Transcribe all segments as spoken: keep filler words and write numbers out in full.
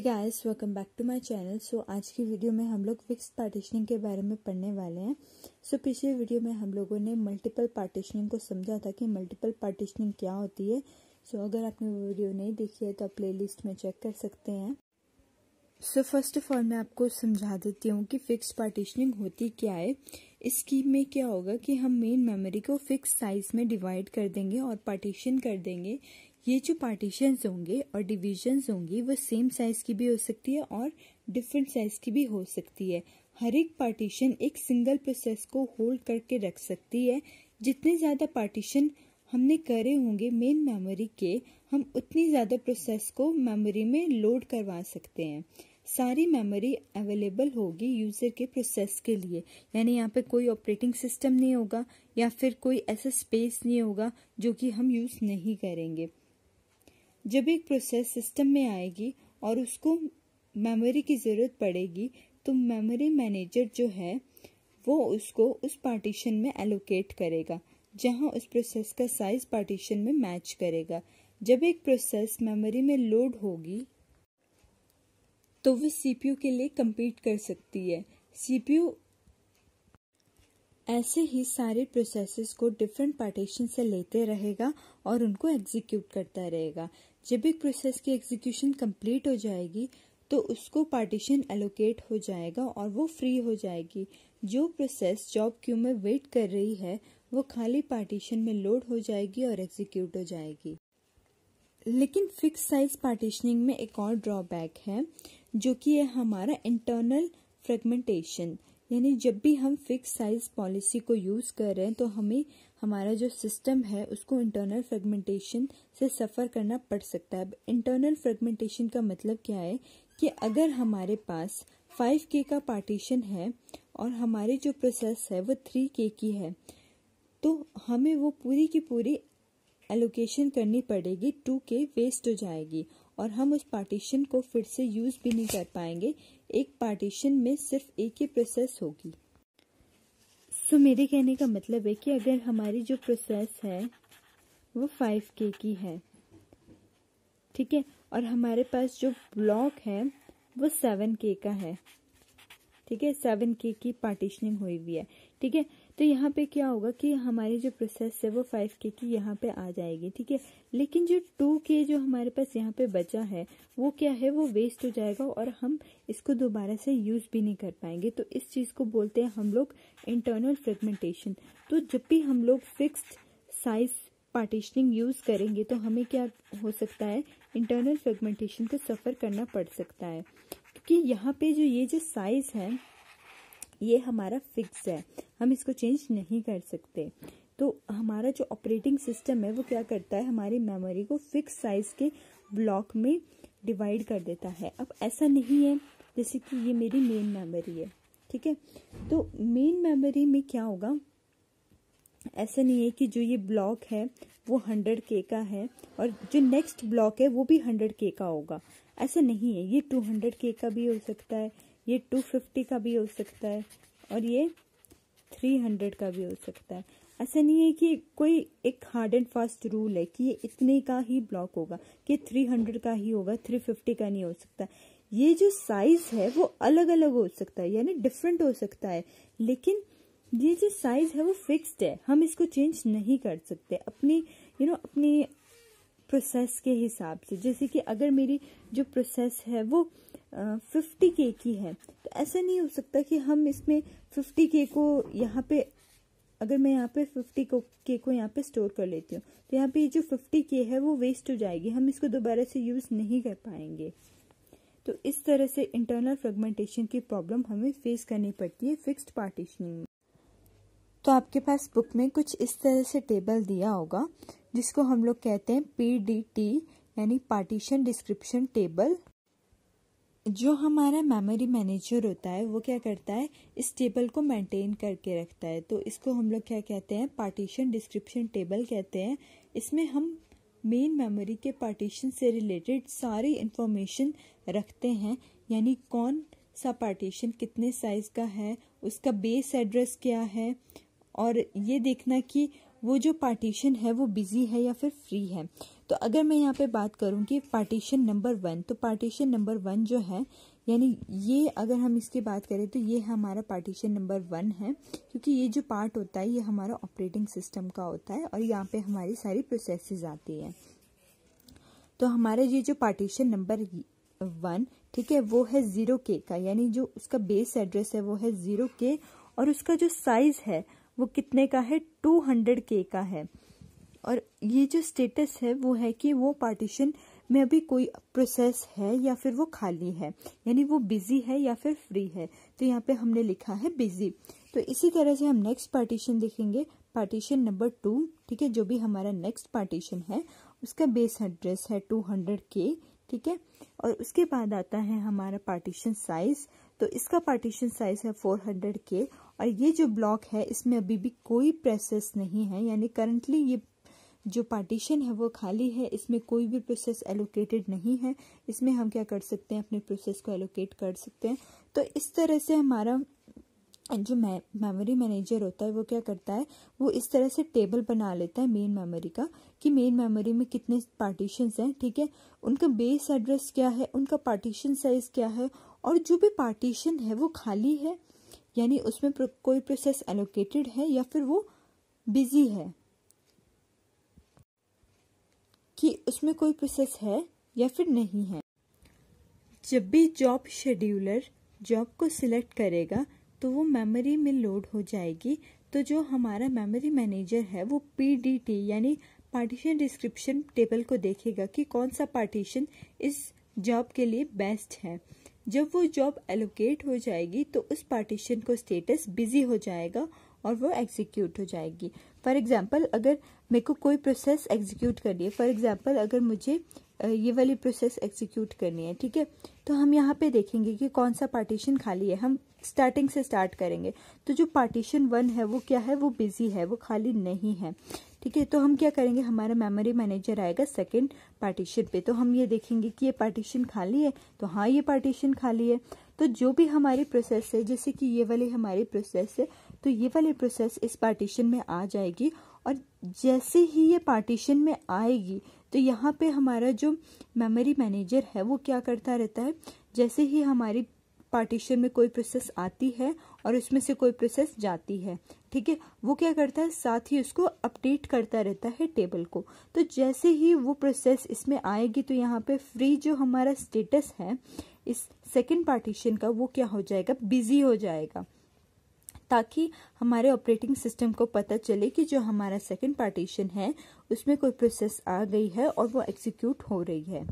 Hey guys, welcome back to my channel. So आज की video में हम लोग फिक्स्ड पार्टीशनिंग के बारे में पढ़ने वाले हैं। सो so, पिछले वीडियो में हम लोगों ने मल्टीपल पार्टीशनिंग को समझा था कि मल्टीपल पार्टीशनिंग क्या होती है। सो so, अगर आपने वो वीडियो नहीं देखी है तो आप प्लेलिस्ट में चेक कर सकते हैं। सो फर्स्ट ऑफ ऑल मैं आपको समझा देती हूँ कि फिक्स्ड पार्टीशनिंग होती क्या है। इस स्कीम में क्या होगा कि हम मेन मेमोरी को फिक्स साइज में डिवाइड कर देंगे और पार्टीशन कर देंगे। ये जो पार्टीशंस होंगे और डिविजन्स होंगी वो सेम साइज की भी हो सकती है और डिफरेंट साइज की भी हो सकती है। हर एक पार्टीशन एक सिंगल प्रोसेस को होल्ड करके रख सकती है। जितने ज़्यादा पार्टीशन हमने करे होंगे मेन मेमोरी के, हम उतनी ज़्यादा प्रोसेस को मेमोरी में लोड करवा सकते हैं। सारी मेमोरी अवेलेबल होगी यूज़र के प्रोसेस के लिए, यानी यहाँ पे कोई ऑपरेटिंग सिस्टम नहीं होगा या फिर कोई ऐसा स्पेस नहीं होगा जो कि हम यूज़ नहीं करेंगे। जब एक प्रोसेस सिस्टम में आएगी और उसको मेमोरी की ज़रूरत पड़ेगी तो मेमोरी मैनेजर जो है वो उसको उस पार्टीशन में एलोकेट करेगा जहां उस प्रोसेस का साइज पार्टीशन में मैच करेगा। जब एक प्रोसेस मेमोरी में लोड होगी तो वह सीपीयू के लिए कम्पीट कर सकती है। सीपीयू ऐसे ही सारे प्रोसेसेस को डिफरेंट पार्टीशन से लेते रहेगा और उनको एग्जीक्यूट करता रहेगा। जब एक प्रोसेस की एग्जीक्यूशन कंप्लीट हो जाएगी तो उसको पार्टीशन एलोकेट हो जाएगा और वो फ्री हो जाएगी। जो प्रोसेस जॉब क्यू में वेट कर रही है वो खाली पार्टीशन में लोड हो जाएगी और एग्जीक्यूट हो जाएगी। लेकिन फिक्स साइज पार्टीशनिंग में एक और ड्रॉबैक है जो कि है हमारा इंटरनल फ्रेगमेंटेशन। यानी जब भी हम फिक्स साइज पॉलिसी को यूज़ कर रहे हैं तो हमें हमारा जो सिस्टम है उसको इंटरनल फ्रेगमेंटेशन से सफ़र करना पड़ सकता है। इंटरनल फ्रेगमेंटेशन का मतलब क्या है कि अगर हमारे पास फाइव के का पार्टीशन है और हमारी जो प्रोसेस है वो थ्री के की है तो हमें वो पूरी की पूरी एलोकेशन करनी पड़ेगी। टू के वेस्ट हो जाएगी और हम उस पार्टीशन को फिर से यूज़ भी नहीं कर पाएंगे। एक पार्टीशन में सिर्फ एक ही प्रोसेस होगी। सो so, मेरे कहने का मतलब है कि अगर हमारी जो प्रोसेस है वो फाइव के की है, ठीक है, और हमारे पास जो ब्लॉक है वो सेवन के का है, ठीक है, सेवन के की पार्टीशनिंग हुई हुई है, ठीक है। तो यहाँ पे क्या होगा कि हमारी जो प्रोसेस है वो फाइव के की यहाँ पे आ जाएगी, ठीक है। लेकिन जो टू के जो हमारे पास यहाँ पे बचा है वो क्या है, वो वेस्ट हो जाएगा और हम इसको दोबारा से यूज़ भी नहीं कर पाएंगे। तो इस चीज़ को बोलते हैं हम लोग इंटरनल फ्रेगमेंटेशन। तो जब भी हम लोग फिक्स्ड साइज पार्टीशनिंग यूज़ करेंगे तो हमें क्या हो सकता है, इंटरनल फ्रेगमेंटेशन को सफ़र करना पड़ सकता है, क्योंकि यहाँ पर जो ये जो साइज़ है ये हमारा फिक्स है, हम इसको चेंज नहीं कर सकते। तो हमारा जो ऑपरेटिंग सिस्टम है वो क्या करता है, हमारी मेमोरी को फिक्स साइज़ के ब्लॉक में डिवाइड कर देता है। अब ऐसा नहीं है जैसे कि ये मेरी मेन मेमोरी है, ठीक है, तो मेन मेमोरी में क्या होगा, ऐसा नहीं है कि जो ये ब्लॉक है वो हंड्रेड के का है और जो नेक्स्ट ब्लॉक है वो भी हंड्रेड के का होगा। ऐसा नहीं है, ये टू हंड्रेड के का भी हो सकता है, ये टू फिफ्टी का भी हो सकता है और ये थ्री हंड्रेड का भी हो सकता है। ऐसा नहीं है कि कोई एक हार्ड एंड फास्ट रूल है कि ये इतने का ही ब्लॉक होगा, कि थ्री हंड्रेड का ही होगा, थ्री फिफ्टी का नहीं हो सकता। ये जो साइज़ है वो अलग अलग हो सकता है, यानी डिफरेंट हो सकता है, लेकिन ये जो साइज़ है वो फिक्स्ड है, हम इसको चेंज नहीं कर सकते अपनी यू नो अपनी प्रोसेस के हिसाब से। जैसे कि अगर मेरी जो प्रोसेस है वो फिफ्टी के की है तो ऐसा नहीं हो सकता कि हम इसमें फिफ्टी के को यहाँ पे, अगर मैं यहाँ पे फिफ्टी को के को यहाँ पे स्टोर कर लेती हूँ तो यहाँ पे जो फिफ्टी के है वो वेस्ट हो जाएगी, हम इसको दोबारा से यूज़ नहीं कर पाएंगे। तो इस तरह से इंटरनल फ्रेगमेंटेशन की प्रॉब्लम हमें फेस करनी पड़ती है फिक्स्ड पार्टीशनिंग में। तो आपके पास बुक में कुछ इस तरह से टेबल दिया होगा जिसको हम लोग कहते हैं पी डी टी, यानी पार्टीशन डिस्क्रिप्शन टेबल। जो हमारा मेमोरी मैनेजर होता है वो क्या करता है, इस टेबल को मेंटेन करके रखता है। तो इसको हम लोग क्या कहते हैं, पार्टीशन डिस्क्रिप्शन टेबल कहते हैं। इसमें हम मेन मेमोरी के पार्टीशन से रिलेटेड सारी इन्फॉर्मेशन रखते हैं, यानी कौन सा पार्टीशन कितने साइज़ का है, उसका बेस एड्रेस क्या है और ये देखना कि वो जो पार्टीशन है वो बिजी है या फिर फ्री है। तो अगर मैं यहाँ पे बात करूँ कि पार्टीशन नंबर वन, तो पार्टीशन नंबर वन जो है यानी ये अगर हम इसकी बात करें तो ये हमारा पार्टीशन नंबर वन है, क्योंकि ये जो पार्ट होता है ये हमारा ऑपरेटिंग सिस्टम का होता है और यहाँ पे हमारी सारी प्रोसेसेस आती है। तो हमारा ये जो पार्टीशन नंबर वन, ठीक है, वो है जीरो के का, यानी जो उसका बेस एड्रेस है वो है जीरो के और उसका जो साइज है वो कितने का है, टू हंड्रेड के का है। और ये जो स्टेटस है वो है कि वो पार्टीशन में अभी कोई प्रोसेस है या फिर वो खाली है, यानी वो बिजी है या फिर फ्री है। तो यहाँ पे हमने लिखा है बिजी। तो इसी तरह से हम नेक्स्ट पार्टीशन देखेंगे, पार्टीशन नंबर टू, ठीक है, जो भी हमारा नेक्स्ट पार्टीशन है उसका बेस एड्रेस है टू हंड्रेड के, ठीक है। और उसके बाद आता है हमारा पार्टीशन साइज, तो इसका पार्टीशन साइज है फोर हंड्रेड के। और ये जो ब्लॉक है इसमें अभी भी कोई प्रोसेस नहीं है, यानी करंटली ये जो पार्टीशन है वो खाली है, इसमें कोई भी प्रोसेस एलोकेटेड नहीं है। इसमें हम क्या कर सकते हैं, अपने प्रोसेस को एलोकेट कर सकते हैं। तो इस तरह से हमारा जो मेमोरी मैनेजर होता है वो क्या करता है, वो इस तरह से टेबल बना लेता है मेन मेमोरी का कि मेन मेमोरी में कितने पार्टीशंस हैं, ठीक है, उनका बेस एड्रेस क्या है, उनका पार्टीशन साइज क्या है, और जो भी पार्टीशन है वो खाली है यानी उसमें प्र, कोई प्रोसेस एलोकेटेड है या फिर वो बिजी है, कि उसमें कोई प्रोसेस है या फिर नहीं है। जब भी जॉब शेड्यूलर जॉब को सिलेक्ट करेगा तो वो मेमोरी में लोड हो जाएगी। तो जो हमारा मेमोरी मैनेजर है वो पीडीटी यानी पार्टीशन डिस्क्रिप्शन टेबल को देखेगा कि कौन सा पार्टीशन इस जॉब के लिए बेस्ट है। जब वो जॉब एलोकेट हो जाएगी तो उस पार्टीशन को स्टेटस बिजी हो जाएगा और वो एग्जीक्यूट हो जाएगी। फॉर एग्जांपल, अगर मेरे को कोई प्रोसेस एग्जीक्यूट करनी है, फॉर एग्जांपल अगर मुझे ये वाली प्रोसेस एग्जीक्यूट करनी है, ठीक है, तो हम यहाँ पे देखेंगे कि कौन सा पार्टीशन खाली है। हम स्टार्टिंग से स्टार्ट करेंगे। तो जो पार्टीशन वन है वो क्या है, वो बिजी है, वो खाली नहीं है, ठीक है। तो हम क्या करेंगे, हमारा मेमोरी मैनेजर आएगा सेकेंड पार्टीशन पे, तो हम ये देखेंगे कि ये पार्टीशन खाली है, तो हाँ ये पार्टीशन खाली है। तो जो भी हमारी प्रोसेस है, जैसे कि ये वाली हमारी प्रोसेस है, तो ये वाली प्रोसेस इस पार्टीशन में आ जाएगी। और जैसे ही ये पार्टीशन में आएगी तो यहाँ पे हमारा जो मेमोरी मैनेजर है वो क्या करता रहता है, जैसे ही हमारी पार्टीशन में कोई प्रोसेस आती है और उसमें से कोई प्रोसेस जाती है, ठीक है, वो क्या करता है, साथ ही उसको अपडेट करता रहता है टेबल को। तो जैसे ही वो प्रोसेस इसमें आएगी तो यहाँ पे फ्री जो हमारा स्टेटस है इस सेकंड पार्टीशन का वो क्या हो जाएगा, बिजी हो जाएगा, ताकि हमारे ऑपरेटिंग सिस्टम को पता चले कि जो हमारा सेकंड पार्टीशन है उसमें कोई प्रोसेस आ गई है और वो एग्जीक्यूट हो रही है।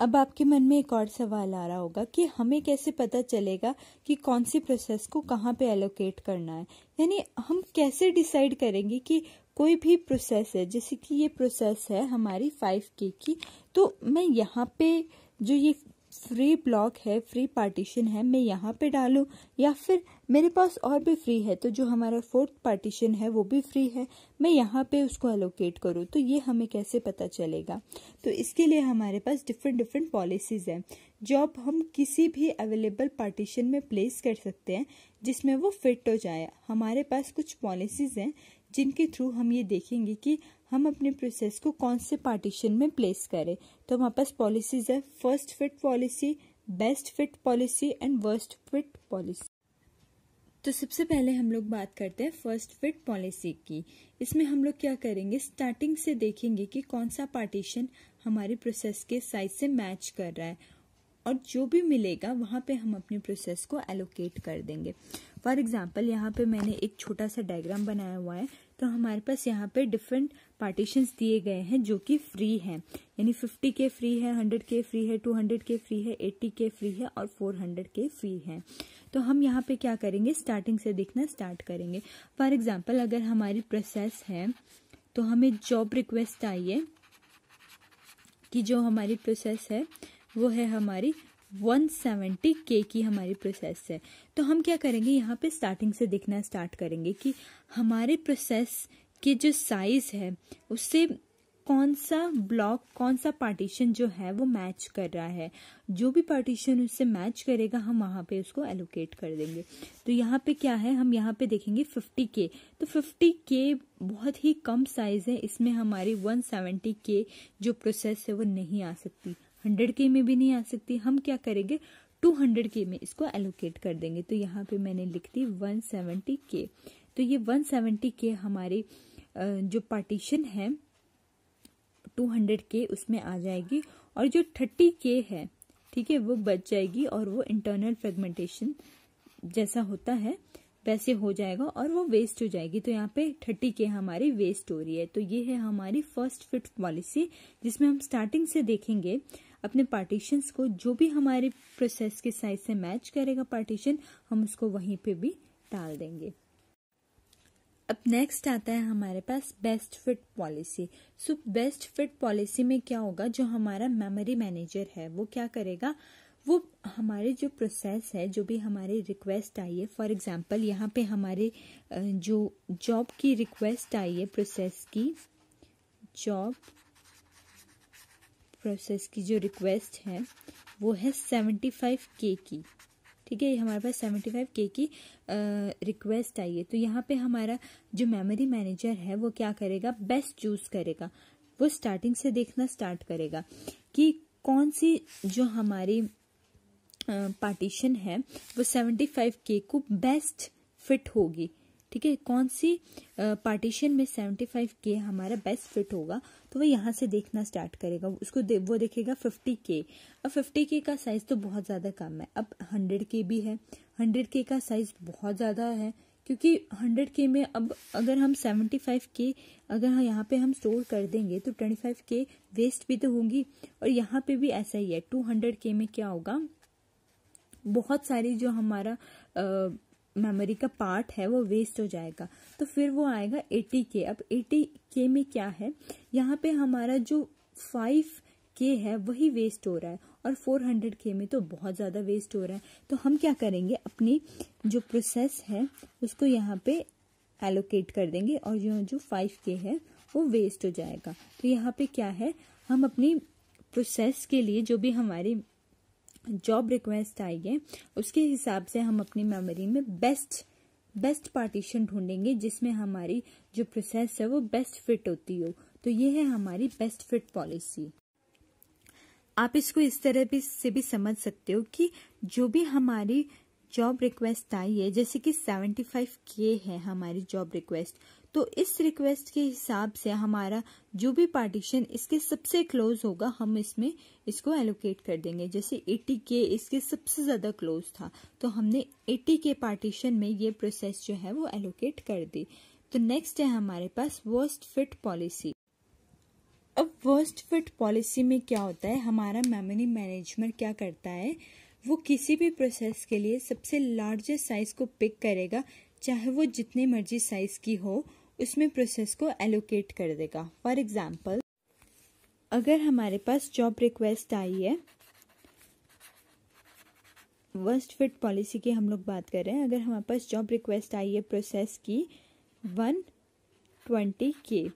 अब आपके मन में एक और सवाल आ रहा होगा कि हमें कैसे पता चलेगा कि कौन सी प्रोसेस को कहाँ पे एलोकेट करना है, यानी हम कैसे डिसाइड करेंगे कि कोई भी प्रोसेस है, जैसे कि ये प्रोसेस है हमारी फाइव के की, तो मैं यहाँ पे जो ये फ्री ब्लॉक है, फ्री पार्टीशन है, मैं यहाँ पे डालूं, या फिर मेरे पास और भी फ्री है तो जो हमारा फोर्थ पार्टीशन है वो भी फ्री है, मैं यहाँ पे उसको एलोकेट करूँ, तो ये हमें कैसे पता चलेगा। तो इसके लिए हमारे पास डिफरेंट डिफरेंट पॉलिसीज हैं। जॉब हम किसी भी अवेलेबल पार्टीशन में प्लेस कर सकते हैं जिसमें वो फिट हो जाए। हमारे पास कुछ पॉलिसीज हैं जिनके थ्रू हम ये देखेंगे कि हम अपने प्रोसेस को कौन से पार्टीशन में प्लेस करें। तो हमारे पास पॉलिसीज है, first fit policy, best fit policy and worst fit policy. तो सबसे पहले हम लोग बात करते हैं फर्स्ट फिट पॉलिसी की। इसमें हम लोग क्या करेंगे, स्टार्टिंग से देखेंगे कि कौन सा पार्टीशन हमारे प्रोसेस के साइज से मैच कर रहा है और जो भी मिलेगा वहाँ पे हम अपने प्रोसेस को एलोकेट कर देंगे। फॉर एग्जांपल, यहाँ पे मैंने एक छोटा सा डायग्राम बनाया हुआ है, तो हमारे पास यहाँ पे डिफरेंट पार्टीशंस दिए गए हैं जो कि फ्री हैं, यानी फिफ्टी के फ्री है, हंड्रेड के फ्री है, टू हंड्रेड के फ्री है, एटी के फ्री है और फोर हंड्रेड के फ्री है। तो हम यहाँ पे क्या करेंगे, स्टार्टिंग से देखना स्टार्ट करेंगे। फॉर एग्जांपल, अगर हमारी प्रोसेस है तो हमें जॉब रिक्वेस्ट आई है कि जो हमारी प्रोसेस है वो है हमारी वन सेवेंटी के की हमारी प्रोसेस है। तो हम क्या करेंगे, यहाँ पे स्टार्टिंग से देखना स्टार्ट करेंगे कि हमारे प्रोसेस के जो साइज़ है उससे कौन सा ब्लॉक कौन सा पार्टीशन जो है वो मैच कर रहा है, जो भी पार्टीशन उससे मैच करेगा हम वहाँ पे उसको एलोकेट कर देंगे। तो यहाँ पे क्या है, हम यहाँ पे देखेंगे फिफ्टी के, तो फिफ्टी के बहुत ही कम साइज है, इसमें हमारी वन सेवेंटी के जो प्रोसेस है वो नहीं आ सकती, हंड्रेड के में भी नहीं आ सकती। हम क्या करेंगे टू हंड्रेड के में इसको एलोकेट कर देंगे। तो यहाँ पे मैंने लिख दी वन सेवेंटी के। तो ये वन सेवेंटी के हमारी जो पार्टीशन है टू हंड्रेड के उसमें आ जाएगी और जो थर्टी के है ठीक है वो बच जाएगी और वो इंटरनल फ्रेगमेंटेशन जैसा होता है वैसे हो जाएगा और वो वेस्ट हो जाएगी। तो यहाँ पे थर्टी के हमारी वेस्ट हो रही है। तो ये है हमारी फर्स्ट फिट पॉलिसी जिसमें हम स्टार्टिंग से देखेंगे अपने पार्टीशंस को, जो भी हमारे प्रोसेस के साइज से मैच करेगा पार्टीशन हम उसको वहीं पे भी डाल देंगे। अब नेक्स्ट आता है हमारे पास best fit policy. So best fit policy में क्या होगा, जो हमारा मेमोरी मैनेजर है वो क्या करेगा, वो हमारे जो प्रोसेस है जो भी हमारी रिक्वेस्ट आई है, फॉर एग्जांपल यहाँ पे हमारे जो जॉब की रिक्वेस्ट आई है प्रोसेस की, जॉब प्रोसेस की जो रिक्वेस्ट है वो है सेवेंटी फाइव के की, ठीक है हमारे पास सेवेंटी फाइव के की रिक्वेस्ट आई है। तो यहाँ पे हमारा जो मेमोरी मैनेजर है वो क्या करेगा, बेस्ट चूज करेगा, वो स्टार्टिंग से देखना स्टार्ट करेगा कि कौन सी जो हमारी पार्टीशन है वो सेवेंटी फाइव के को बेस्ट फिट होगी, ठीक है कौन सी पार्टीशन में सेवेंटी फाइव के हमारा बेस्ट फिट होगा। तो वो यहाँ से देखना स्टार्ट करेगा, उसको दे, वो देखेगा फिफ्टी के। अब फिफ्टी के का साइज तो बहुत ज़्यादा कम है, अब हंड्रेड के भी है, हंड्रेड के का साइज बहुत ज़्यादा है क्योंकि हंड्रेड के में अब अगर हम सेवेंटी फाइव के अगर यहाँ पे हम स्टोर कर देंगे तो ट्वेंटी फाइव के वेस्ट भी तो होंगी। और यहाँ पे भी ऐसा ही है, टू हंड्रेड के में क्या होगा, बहुत सारी जो हमारा आ, मेमोरी का पार्ट है वो वेस्ट हो जाएगा। तो फिर वो आएगा एटी के। अब एटी के में क्या है, यहाँ पे हमारा जो फाइव के है वही वेस्ट हो रहा है और फोर हंड्रेड के में तो बहुत ज़्यादा वेस्ट हो रहा है। तो हम क्या करेंगे, अपनी जो प्रोसेस है उसको यहाँ पे एलोकेट कर देंगे और जो जो फाइव के है वो वेस्ट हो जाएगा। तो यहाँ पे क्या है, हम अपनी प्रोसेस के लिए जो भी हमारी जॉब रिक्वेस्ट आई है उसके हिसाब से हम अपनी मेमोरी में बेस्ट बेस्ट पार्टीशन ढूंढेंगे जिसमें हमारी जो प्रोसेस है वो बेस्ट फिट होती हो। तो ये है हमारी बेस्ट फिट पॉलिसी। आप इसको इस तरह भी से भी समझ सकते हो कि जो भी हमारी जॉब रिक्वेस्ट आई है, जैसे कि सेवेंटी फाइव के है हमारी जॉब रिक्वेस्ट, तो इस रिक्वेस्ट के हिसाब से हमारा जो भी पार्टीशन इसके सबसे क्लोज होगा हम इसमें इसको एलोकेट कर देंगे। जैसे एटी के इसके सबसे ज़्यादा क्लोज था तो हमने एटी के पार्टीशन में ये प्रोसेस जो है वो एलोकेट कर दी। तो नेक्स्ट है हमारे पास वर्स्ट फिट पॉलिसी। अब वर्स्ट फिट पॉलिसी में क्या होता है, हमारा मेमोरी मैनेजमेंट क्या करता है, वो किसी भी प्रोसेस के लिए सबसे लार्जेस्ट साइज को पिक करेगा, चाहे वो जितने मर्जी साइज की हो उसमें प्रोसेस को एलोकेट कर देगा। फॉर एग्जांपल अगर हमारे पास जॉब रिक्वेस्ट आई है, वर्स्ट फिट पॉलिसी की हम लोग बात कर रहे हैं, अगर हमारे पास जॉब रिक्वेस्ट आई है प्रोसेस की वन ट्वेंटी के,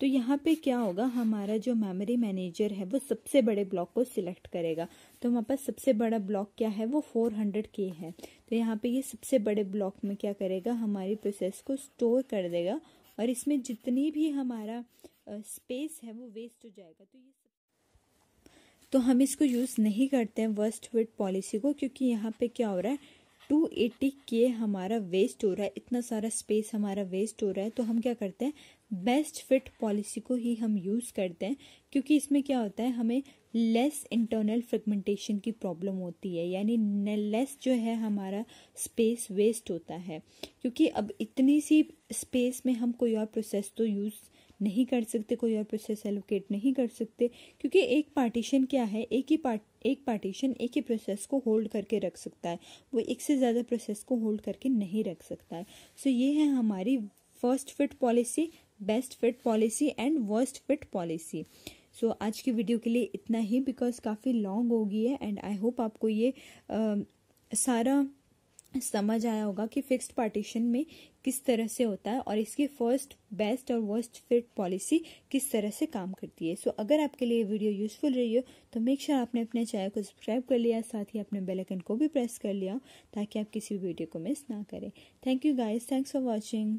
तो यहाँ पे क्या होगा, हमारा जो मेमोरी मैनेजर है वो सबसे बड़े ब्लॉक को सिलेक्ट करेगा। तो हमारे पास सबसे बड़ा ब्लॉक क्या है, वो फोर हंड्रेड के है। तो यहाँ पे ये सबसे बड़े ब्लॉक में क्या करेगा, हमारी प्रोसेस को स्टोर कर देगा और इसमें जितनी भी हमारा स्पेस है वो वेस्ट हो जाएगा। तो ये तो हम इसको यूज़ नहीं करते हैं वर्स्ट फिट पॉलिसी को, क्योंकि यहाँ पे क्या हो रहा है, टू एटी के हमारा वेस्ट हो रहा है, इतना सारा स्पेस हमारा वेस्ट हो रहा है। तो हम क्या करते हैं, बेस्ट फिट पॉलिसी को ही हम यूज़ करते हैं क्योंकि इसमें क्या होता है, हमें लेस इंटरनल फ्रेगमेंटेशन की प्रॉब्लम होती है, यानी लेस जो है हमारा स्पेस वेस्ट होता है। क्योंकि अब इतनी सी स्पेस में हम कोई और प्रोसेस तो यूज़ नहीं कर सकते, कोई और प्रोसेस एलोकेट नहीं कर सकते, क्योंकि एक पार्टीशन क्या है, एक ही पार्ट एक पार्टीशन एक ही प्रोसेस को होल्ड करके रख सकता है, वो एक से ज़्यादा प्रोसेस को होल्ड करके नहीं रख सकता है। सो ये है हमारी first fit policy, best fit policy and worst fit policy. So आज की वीडियो के लिए इतना ही, बिकॉज काफ़ी लॉन्ग हो गई है एंड आई होप आपको ये आ, सारा समझ आया होगा कि फिक्स्ड पार्टीशन में किस तरह से होता है और इसकी फर्स्ट, बेस्ट और वर्स्ट फिट पॉलिसी किस तरह से काम करती है। सो so, अगर आपके लिए वीडियो यूजफुल रही हो तो मेक श्योर sure आपने अपने चैनल को सब्सक्राइब कर लिया, साथ ही अपने बेल आइकन को भी प्रेस कर लिया ताकि आप किसी भी वीडियो को मिस ना करें। Thank you guys, thanks for watching.